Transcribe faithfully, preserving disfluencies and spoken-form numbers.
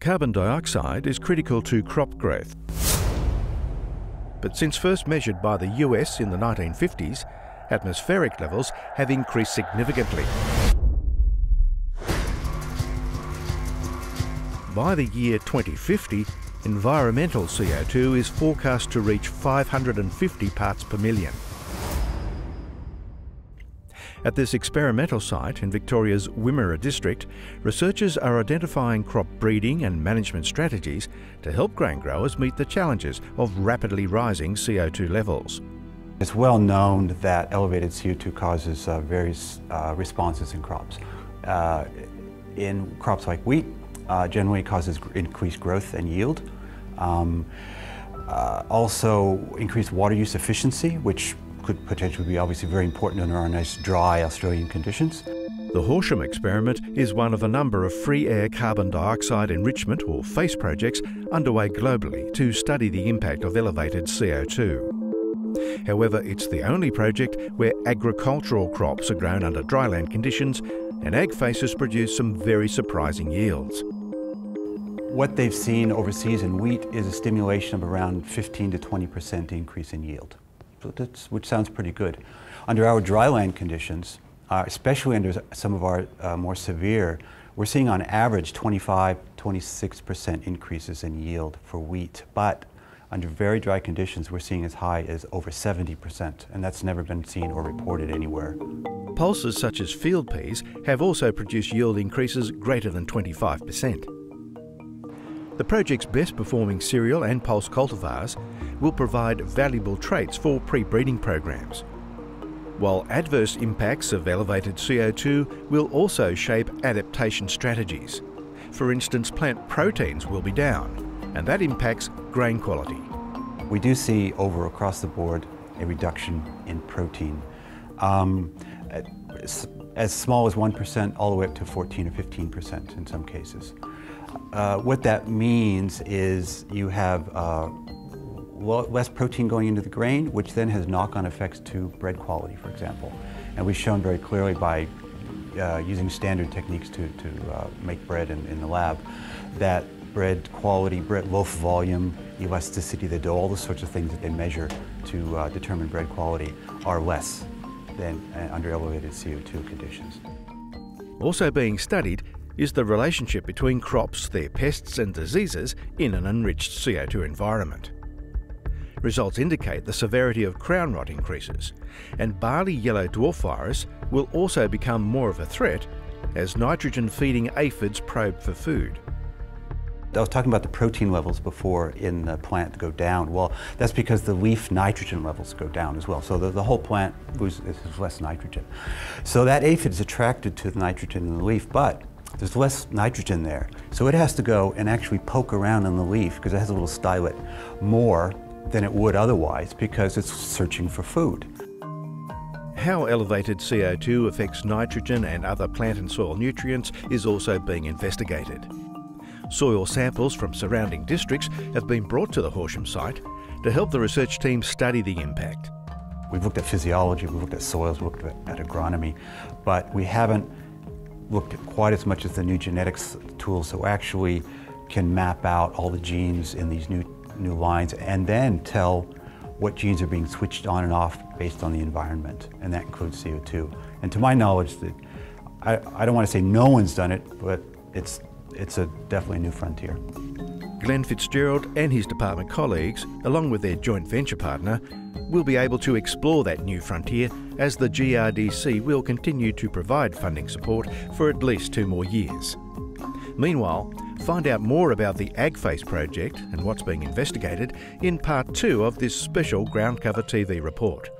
Carbon dioxide is critical to crop growth. But since first measured by the U S in the nineteen fifties, atmospheric levels have increased significantly. By the year twenty fifty, environmental C O two is forecast to reach five hundred fifty parts per million. At this experimental site in Victoria's Wimmera district, researchers are identifying crop breeding and management strategies to help grain growers meet the challenges of rapidly rising C O two levels. It's well known that elevated C O two causes uh, various uh, responses in crops. Uh, in crops like wheat, uh, generally causes increased growth and yield. Um, uh, also, increased water use efficiency, which could potentially be obviously very important under our nice dry Australian conditions. The Horsham experiment is one of a number of free air carbon dioxide enrichment or FACE projects underway globally to study the impact of elevated C O two. However, it's the only project where agricultural crops are grown under dryland conditions, and AgFACE has produced some very surprising yields. What they've seen overseas in wheat is a stimulation of around fifteen to twenty percent increase in yield. That's, which sounds pretty good. Under our dryland conditions, uh, especially under some of our uh, more severe, we're seeing on average twenty-five, twenty-six percent increases in yield for wheat. But under very dry conditions, we're seeing as high as over seventy percent, and that's never been seen or reported anywhere. Pulses such as field peas have also produced yield increases greater than twenty-five percent. The project's best performing cereal and pulse cultivars will provide valuable traits for pre-breeding programs, while adverse impacts of elevated C O two will also shape adaptation strategies. For instance, plant proteins will be down, and that impacts grain quality. We do see over across the board a reduction in protein, um, as small as one percent all the way up to fourteen or fifteen percent in some cases. Uh, what that means is you have uh, less protein going into the grain, which then has knock-on effects to bread quality, for example. And we've shown very clearly by uh, using standard techniques to, to uh, make bread in, in the lab that bread quality, bread loaf volume, elasticity, they do all the sorts of things that they measure to uh, determine bread quality are less than uh, under elevated C O two conditions. Also being studied is the relationship between crops, their pests and diseases in an enriched C O two environment. Results indicate the severity of crown rot increases, and barley yellow dwarf virus will also become more of a threat as nitrogen-feeding aphids probe for food. I was talking about the protein levels before in the plant go down. Well, that's because the leaf nitrogen levels go down as well. So the, the whole plant loses less nitrogen. So that aphid is attracted to the nitrogen in the leaf, but there's less nitrogen there. So it has to go and actually poke around in the leaf, because it has a little stylet, more than it would otherwise because it's searching for food. How elevated C O two affects nitrogen and other plant and soil nutrients is also being investigated. Soil samples from surrounding districts have been brought to the Horsham site to help the research team study the impact. We've looked at physiology, we've looked at soils, we've looked at agronomy, but we haven't looked at quite as much as the new genetics tools, so actually can map out all the genes in these new, new lines and then tell what genes are being switched on and off based on the environment, and that includes C O two. And to my knowledge, I, I don't want to say no one's done it, but it's, it's a definitely a new frontier. Glenn Fitzgerald and his department colleagues, along with their joint venture partner, will be able to explore that new frontier as the G R D C will continue to provide funding support for at least two more years. Meanwhile, find out more about the AgFACE project and what's being investigated in part two of this special Groundcover T V report.